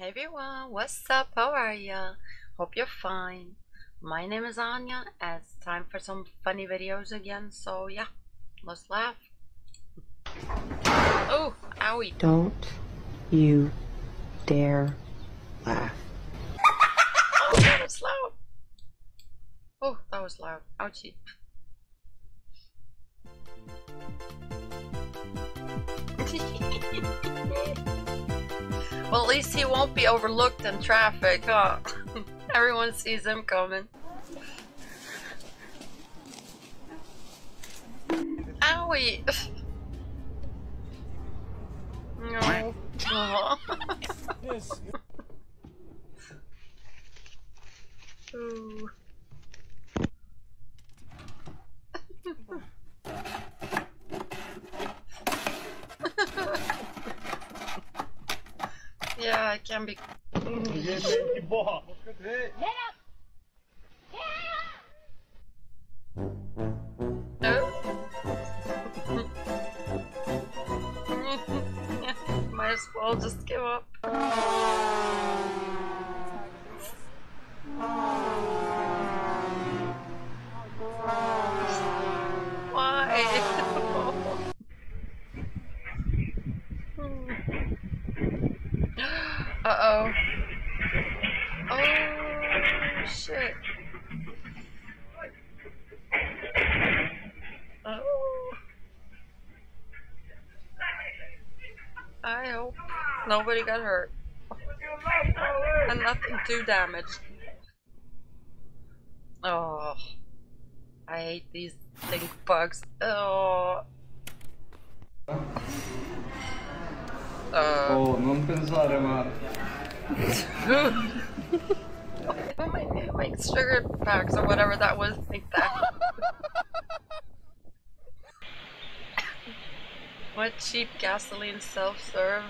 Hey everyone, what's up? How are ya? Hope you're fine. My name is Anya and it's time for some funny videos again, so yeah, let's laugh. Oh, owie. Don't you dare laugh. Oh, that was loud. Oh, that was loud. Ouchie. Well, at least he won't be overlooked in traffic, huh? Everyone sees him coming. Owie! No. Ooh. Yeah, it can be. Might as well just give up. Uh-oh. Oh, shit. Oh. I hope nobody got hurt. And nothing too damaged. Oh. I hate these stink bugs. Oh. Non pensare male. Like sugar packs or whatever that was, like that. What cheap gasoline self-serve?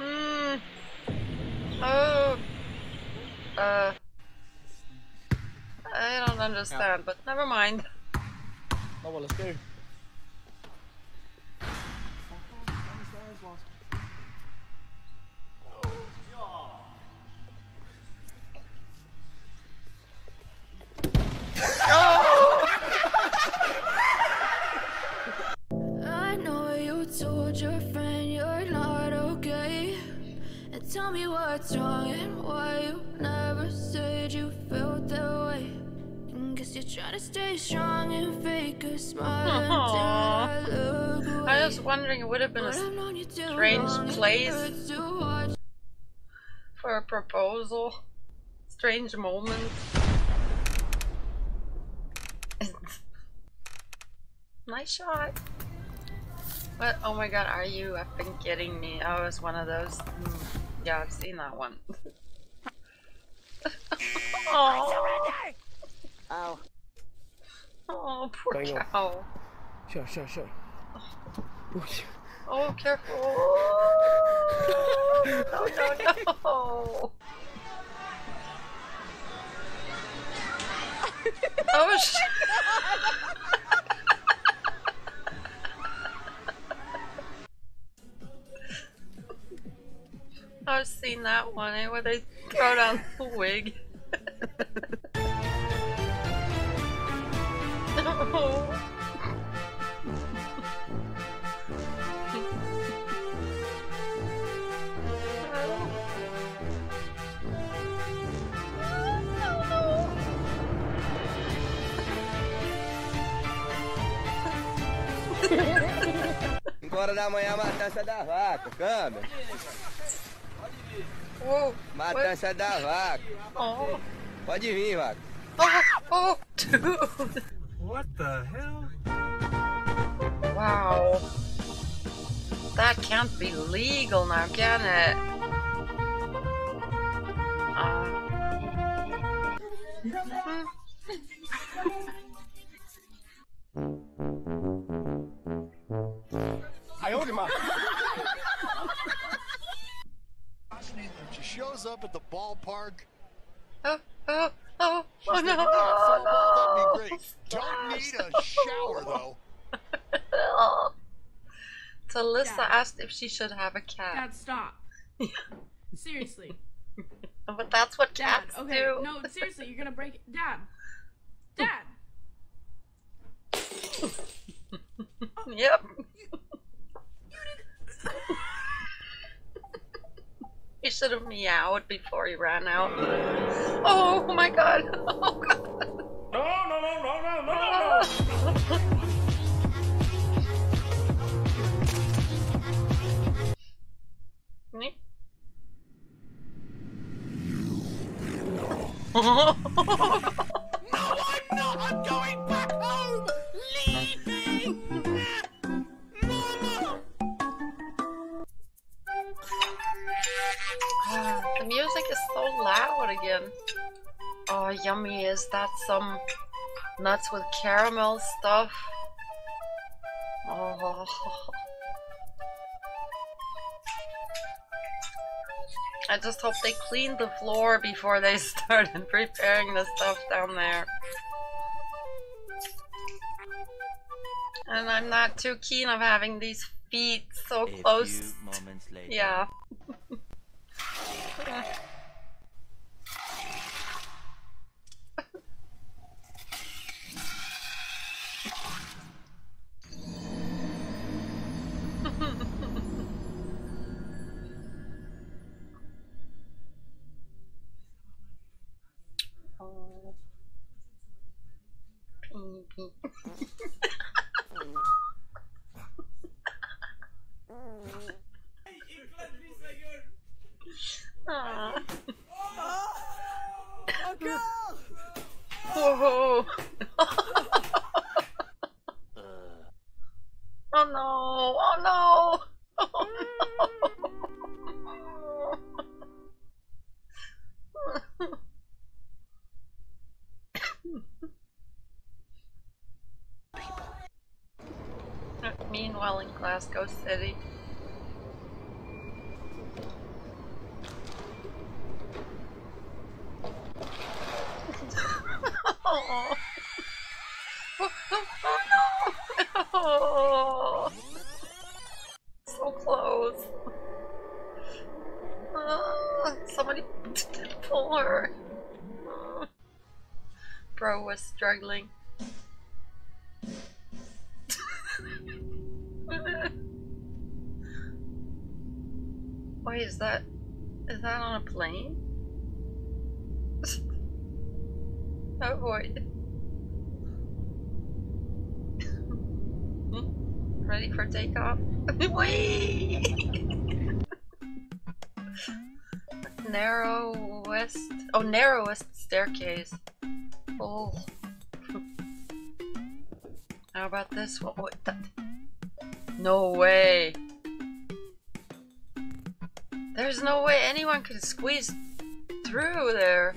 Oh. I don't understand, but never mind. Oh well, let's go. Tell me what's wrong and why you never said you felt that way. Guess you're trying to stay strong and fake a smile until I look away. I was wondering, it would have been a strange place for a proposal. Strange moment. Nice shot. What? Oh my god, are you effing kidding me? I was one of those. Yeah, I've seen that one. Oh. Oh, poor cow. Sure. Oh, careful. No. Oh, shit. I've seen that one, eh? Where they throw down the wig. No. Agora da manhã, matança da vaca, câmbio. Whoa, matança da vaca. Oh. Pode vir, vaca. Oh, dude. What the hell? Wow. That can't be legal now, can it? I owed him up. She shows up at the ballpark. Oh no! Oh, that'd be great. Don't need a shower though. Talisa asked if she should have a cat. Dad, stop. Seriously. But that's what cats do. Okay, no, seriously, you're gonna break it. Dad. Dad. Oh. Yep. You He should have meowed before he ran out. Oh my god. Oh god. No. No, I'm not! I'm going back home! Leave me! Mama! The music is so loud again. Oh, yummy, is that some nuts with caramel stuff? Oh. I just hope they cleaned the floor before they started preparing the stuff down there. And I'm not too keen on having these feet so close. A few moments later. Yeah. Whoa. Oh no. Meanwhile in Glasgow City. Oh, so close. Somebody pull her. Bro was struggling. Wait, is that on a plane? Oh boy. Ready for takeoff? Narrowest staircase. Oh. How about this one? What the? No way. There's no way anyone could squeeze through there.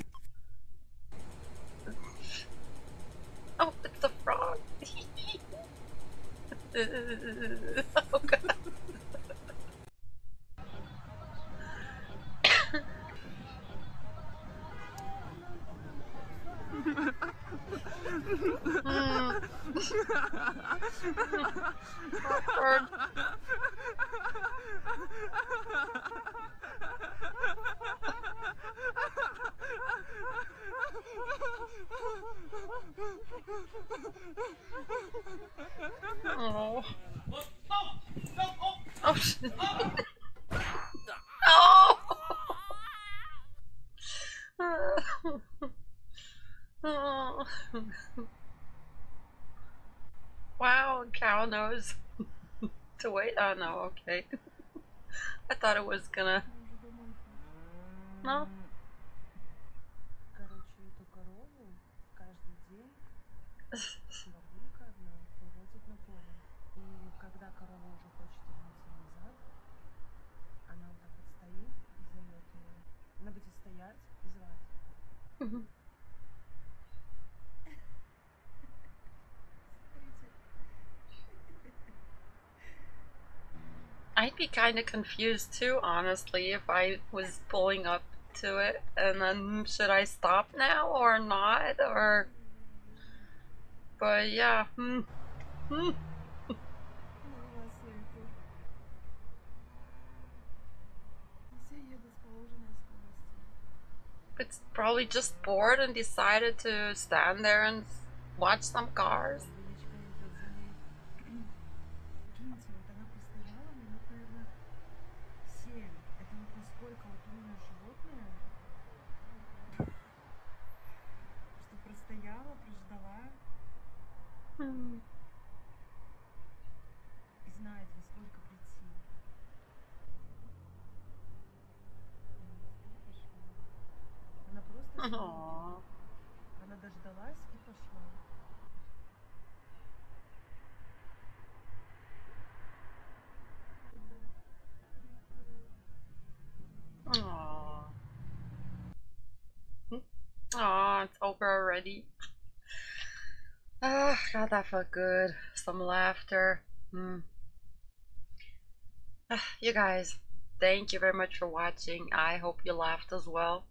Oh, it's a frog. Oh god. Oh. Oh shit. Oh. Oh. Wow, cow knows to wait. Oh no, okay. I thought it was gonna. No. I'd be kind of confused too, honestly, if I was pulling up to it and then should I stop now or not, or... But yeah. It's probably just bored and decided to stand there and watch some cars. Aww, it's over already. Ah, God, that felt good. Some laughter. You guys, thank you very much for watching. I hope you laughed as well.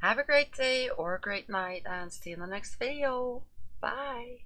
Have a great day or a great night, and see you in the next video. Bye.